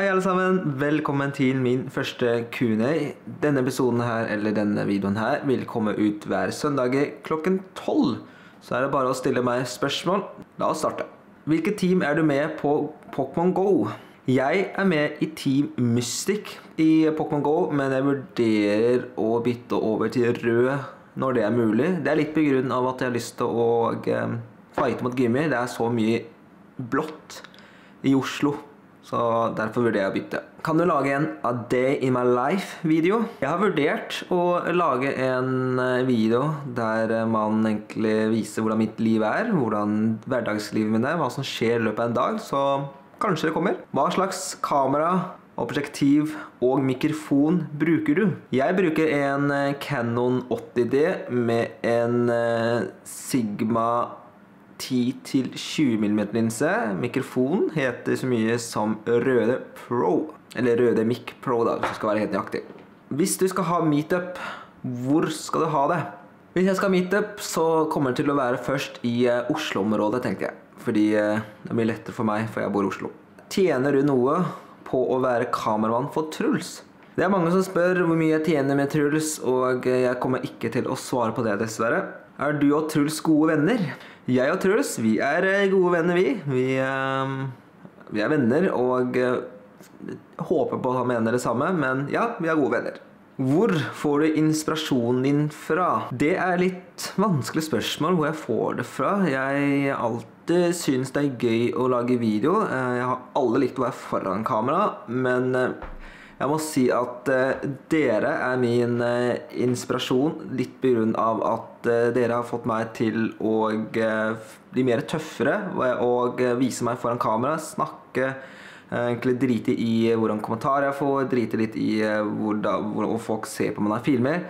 Hei alle sammen, velkommen til min første Q&A. Denne episoden her, eller denne videoen her, vil komme ut hver søndag klokken 12. Så er det bare å stille meg spørsmål. La oss starte. Hvilket team er du med på Pokémon GO? Jeg er med i Team Mystic i Pokémon GO, men jeg vurderer å bytte over til rød når det er mulig. Det er litt på grunn av at jeg har lyst til å fighte mot gummi. Det er så mye blått i Oslo, så derfor vurderer jeg å bytte. Kan du lage en A Day In My Life video? Jeg har vurdert å lage en video der man egentlig viser hvordan mitt liv er, hvordan hverdagslivet min er, hva som skjer i løpet av en dag, så kanskje det kommer. Hva slags kamera, objektiv og mikrofon bruker du? Jeg bruker en Canon 80D med en Sigma 10-20mm linse. Mikrofon heter så mye som Røde Pro, eller Røde Mic Pro da, hvis du skal være helt nøyaktig. Hvis du skal ha meetup, hvor skal du ha det? Hvis jeg skal ha meetup, så kommer det til å være først i Oslo-området, tenker jeg. Fordi det blir lettere for meg, for jeg bor i Oslo. Tjener du noe på å være kameramann for Truls? Det er mange som spør hvor mye jeg tjener med Truls, og jeg kommer ikke til å svare på det, dessverre. Er du og Truls gode venner? Jeg og Truls, vi er gode venner, vi er venner, og håper på at han mener det samme, men ja, vi er gode venner. Hvor får du inspirasjonen din fra? Det er litt vanskelig spørsmål hvor jeg får det fra. Jeg alltid synes det er gøy å lage video. Jeg har aldri likt å være foran kamera, men jeg må si at dere er min inspirasjon, litt på grunn av at dere har fått meg til å bli mer tøffere og vise meg foran kamera, snakke, egentlig drite i hvordan kommentarer jeg får, drite litt i hvordan folk ser på mine filmer.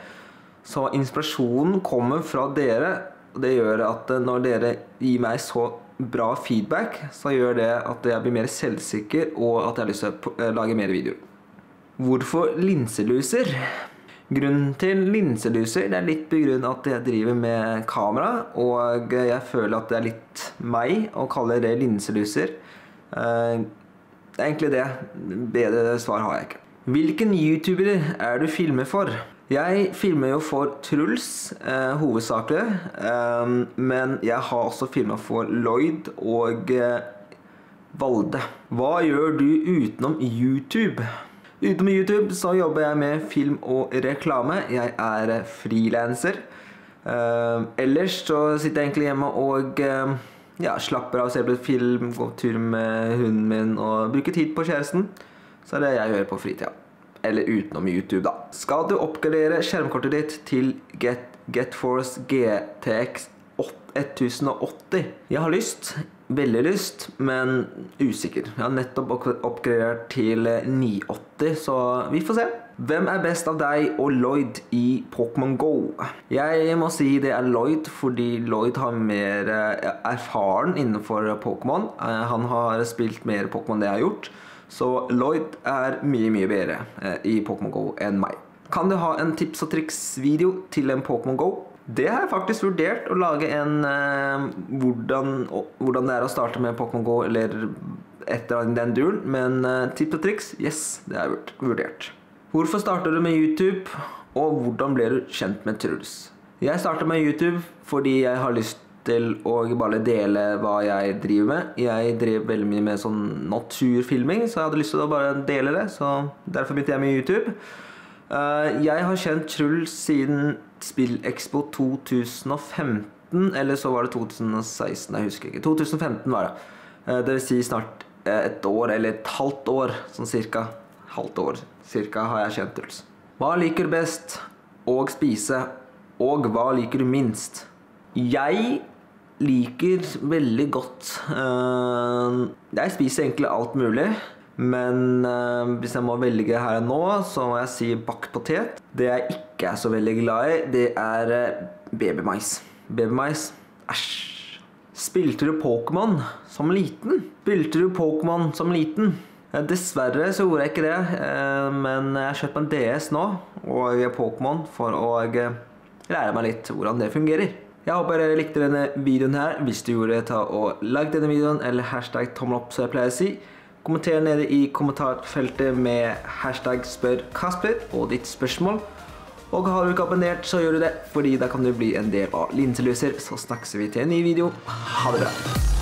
Så inspirasjonen kommer fra dere, og det gjør at når dere gir meg så bra feedback, så gjør det at jeg blir mer selvsikker og at jeg har lyst til å lage mer videoer. Hvorfor linseluser? Grunnen til linseluser, det er litt på grunn av at jeg driver med kamera, og jeg føler at det er litt meg å kalle det linseluser. Det er egentlig det. Bedre svar har jeg ikke. Hvilken YouTuber er du filmer for? Jeg filmer jo for Truls, hovedsakelig, men jeg har også filmet for Lloyd og Valde. Hva gjør du utenom YouTube? Utenom YouTube så jobber jeg med film og reklame. Jeg er freelancer. Ellers så sitter jeg egentlig hjemme og ja, slapper av og ser på film, går tur med hunden min og bruker tid på kjæresten. Så er det jeg gjør på fritida. Eller utenom YouTube da. Skal du oppgradere skjermkortet ditt til GetForce GTX 1080? Jeg har lyst. Veldig lyst, men usikker. Jeg har nettopp oppgradert til 980, så vi får se. Hvem er best av deg og Lloyd i Pokémon GO? Jeg må si det er Lloyd, fordi Lloyd har mer erfaren innenfor Pokémon. Han har spilt mer Pokémon enn det jeg har gjort, så Lloyd er mye, mye bedre i Pokémon GO enn meg. Kan du ha en tips og triks video til en Pokémon GO? Det har jeg faktisk vurdert, å lage en hvordan det er å starte med Pokémon GO eller etter den duren, men tips og triks, yes, det har jeg vurdert. Hvorfor starter du med YouTube, og hvordan ble du kjent med Truls? Jeg starter med YouTube fordi jeg har lyst til å bare dele hva jeg driver med. Jeg driver veldig mye med sånn naturfilming, så jeg hadde lyst til å bare dele det, så derfor begynte jeg med YouTube. Jeg har kjent Truls siden SpillExpo 2015, eller så var det 2016, jeg husker ikke. 2015 var det. Det vil si snart et år, eller et halvt år, sånn cirka. Halvt år, cirka, har jeg kjent Truls. Hva liker du best å spise, og hva liker du minst? Jeg liker veldig godt. Jeg spiser egentlig alt mulig. Men hvis jeg må velge her og nå, så må jeg si bakt potet. Det jeg ikke er så veldig glad i, det er babymais. Babymais, æsj. Spilte du Pokémon som liten? Spilte du Pokémon som liten? Dessverre så gjorde jeg ikke det, men jeg har kjøpt meg en DS nå, og Pokémon, for å lære meg litt hvordan det fungerer. Jeg håper dere likte denne videoen her. Hvis du gjorde det, ta og like denne videoen, eller hashtag tommel opp, så jeg pleier å si. Kommenter nede i kommentarfeltet med hashtag spør Kasper og ditt spørsmål. Og har du ikke abonnert, så gjør du det, fordi da kan du bli en del av Linseluser. Så snakkes vi til en ny video. Ha det bra!